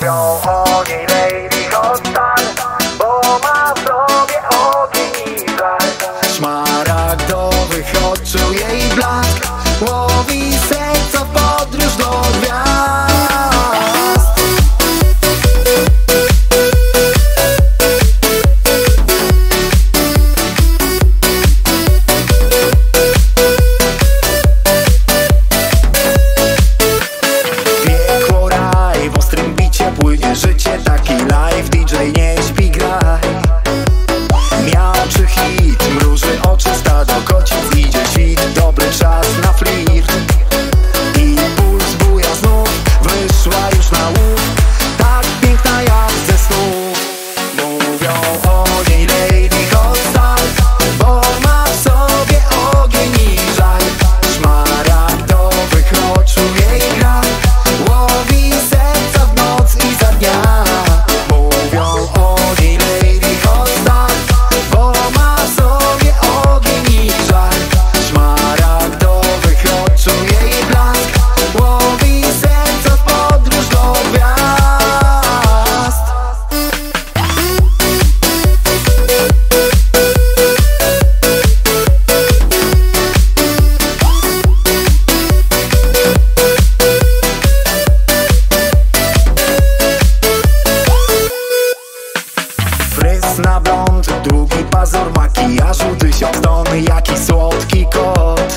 Mówią o niej Lady Hostal, bo ma w sobie ogień i żar. Szmaragdowych oczu jej blask łowi serca podróż do gwiazd. Na blond, drugi pazur makijażu, 1000 ton, jaki słodki kot.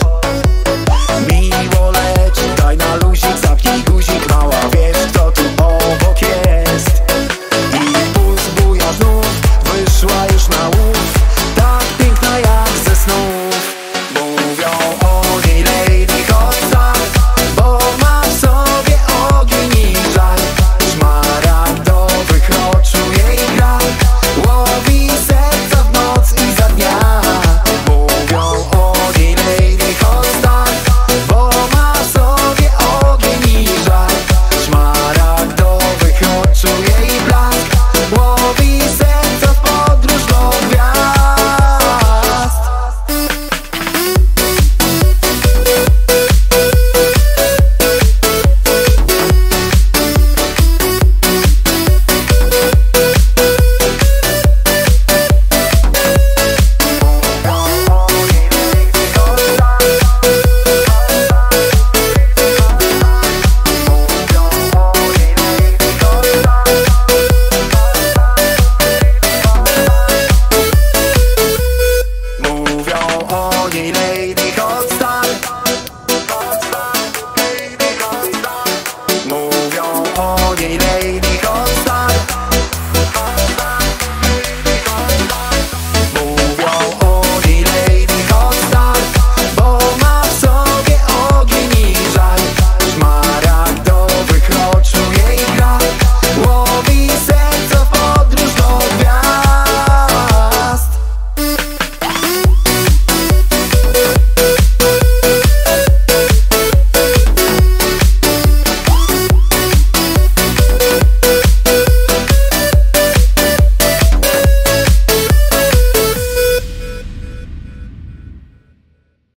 Miło leci, daj na luzik, zapnij guzik, mała, wiesz kto tu obok jest. I puls buja znów, wyszła już na łuk, tak piękna jak ze snów. Mówią o niej Lady Hostal, bo ma w sobie ogień i żar. Szmaragdowych oczu jej gra. Łowi serca w noc i za dnia. Mówią o niej Lady Hostal, bo ma w sobie ogień i żar. Szmaragdowych oczu jej blask łowi serca w podróż do gwiazd. Lady Hostal. Mówią o niej.